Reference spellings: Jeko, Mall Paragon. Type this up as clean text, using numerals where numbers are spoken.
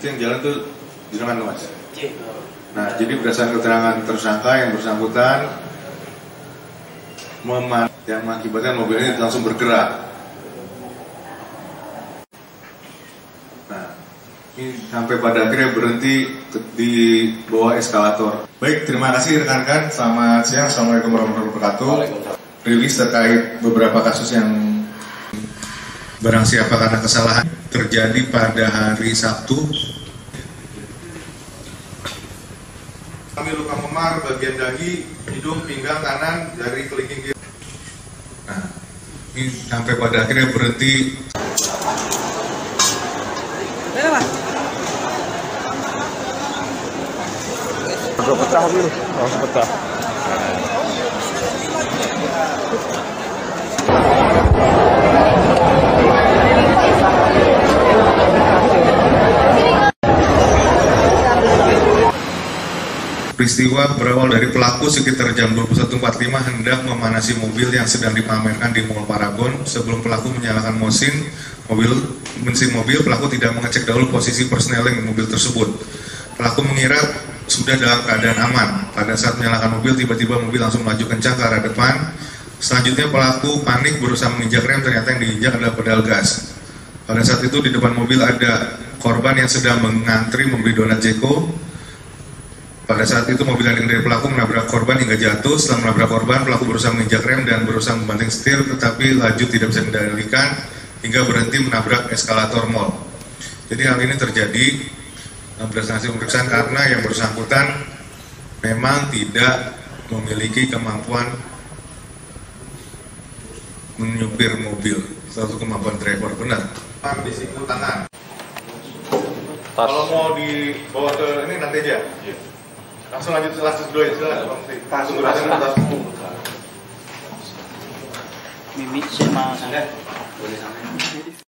itu yang jalan tuh jenengan Mas. Jeko. Nah, jadi berdasarkan keterangan tersangka yang bersangkutan yang mengakibatkan mobilnya langsung bergerak. Nah, ini sampai pada akhirnya berhenti di bawah eskalator. Baik, terima kasih rekan-rekan. Selamat siang. Assalamualaikum warahmatullahi wabarakatuh. Rilis terkait beberapa kasus yang barang siapa karena kesalahan terjadi pada hari Sabtu. Kami luka memar bagian dahi, hidung, pinggang kanan dari kelingking kiri. Nah, ini sampai pada akhirnya berhenti. Pecah dulu, langsung pecah. Peristiwa berawal dari pelaku sekitar jam 21.45 hendak memanasi mobil yang sedang dipamerkan di Mall Paragon. Sebelum pelaku menyalakan mesin mobil, pelaku tidak mengecek dahulu posisi persneling mobil tersebut. Pelaku mengira sudah dalam keadaan aman. Pada saat menyalakan mobil, tiba-tiba mobil langsung melaju kencang ke arah depan. Selanjutnya pelaku panik berusaha menginjak rem, ternyata yang diinjak adalah pedal gas. Pada saat itu di depan mobil ada korban yang sedang mengantri membeli donat Jeko. Pada saat itu mobil yang dikendarai pelaku menabrak korban hingga jatuh. Setelah menabrak korban, pelaku berusaha menginjak rem dan berusaha membanting setir, tetapi laju tidak bisa dikendalikan hingga berhenti menabrak eskalator mall. Jadi hal ini terjadi berdasarkan hasil pemeriksaan karena yang bersangkutan memang tidak memiliki kemampuan menyupir mobil, suatu kemampuan driver benar. Di siku tangan. Kalau mau dibawa ke ini nanti aja. Langsung lanjut ke lasus dulu ya, silahkan. Langsung berhasil atas buku. Mimik sama sangat. Boleh sama.